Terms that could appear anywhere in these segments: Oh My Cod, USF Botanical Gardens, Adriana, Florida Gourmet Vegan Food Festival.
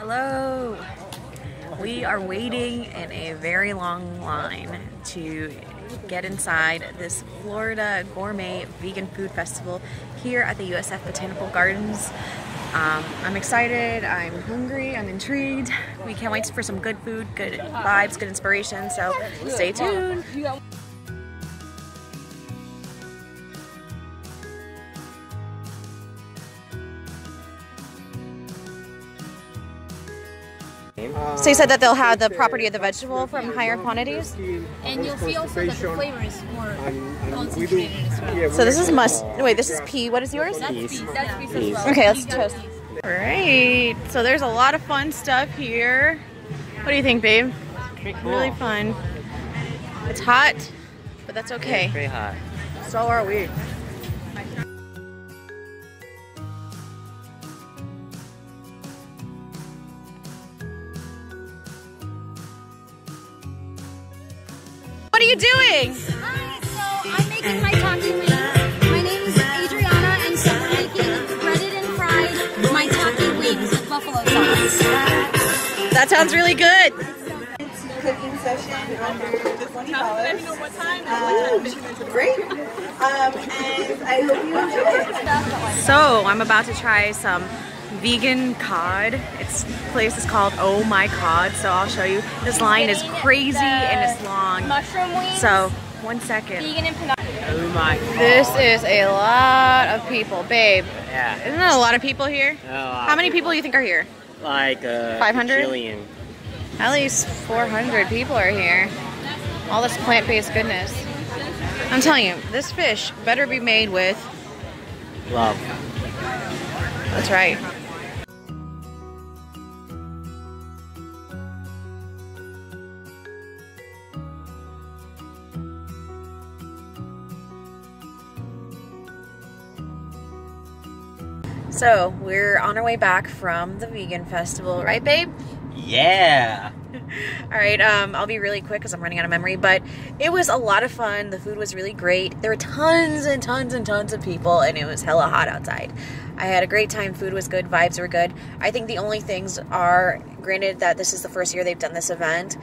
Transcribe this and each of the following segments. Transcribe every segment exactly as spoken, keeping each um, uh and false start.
Hello. We are waiting in a very long line to get inside this Florida Gourmet Vegan Food Festival here at the U S F Botanical Gardens. Um, I'm excited, I'm hungry, I'm intrigued. We can't wait for some good food, good vibes, good inspiration, so stay tuned. So you said that they'll have the property of the vegetable from higher quantities? And you'll see also that the flavor is more concentrated as well. So this is must, wait, this is pea, what is yours? That's peas, that's peas as well. Okay, let's toast. Alright, so there's a lot of fun stuff here. What do you think, babe? Cool. Really fun. It's hot, but that's okay. It's pretty hot. So are we. What are you doing? Hi, so I'm making my taco wings. My name is Adriana, and so we're making breaded and fried my taco wings with buffalo sauce. That sounds really good. It's a cooking session under twenty dollars. Um, great. Um, and I hope you enjoy it. So I'm about to try some vegan cod. Its place is called Oh My Cod, so I'll show you. This line is crazy and it's long. Mushroom wings. So, one second. Vegan and Oh my God. This is a lot of people, babe. Yeah. Isn't there a lot of people here? A lot. How many people do you think are here? Like uh, five hundred? Million. At least four hundred people are here. All this plant-based goodness. I'm telling you, this fish better be made with love. That's right. So we're on our way back from the vegan festival, right, babe? Yeah. All right, um, I'll be really quick because I'm running out of memory, but it was a lot of fun. The food was really great. There were tons and tons and tons of people, and it was hella hot outside. I had a great time. Food was good. Vibes were good. I think the only things are, granted that this is the first year they've done this event,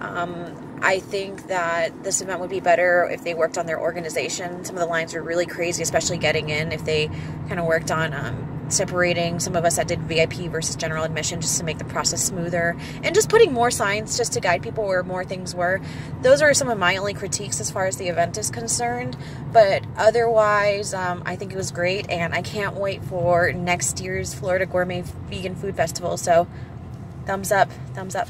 um, I think that this event would be better if they worked on their organization. Some of the lines were really crazy, especially getting in, if they kind of worked on um, separating some of us that did V I P versus general admission just to make the process smoother, and just putting more signs just to guide people where more things were. Those are some of my only critiques as far as the event is concerned, but otherwise um, I think it was great, and I can't wait for next year's Florida Gourmet Vegan Food Festival. So thumbs up, thumbs up.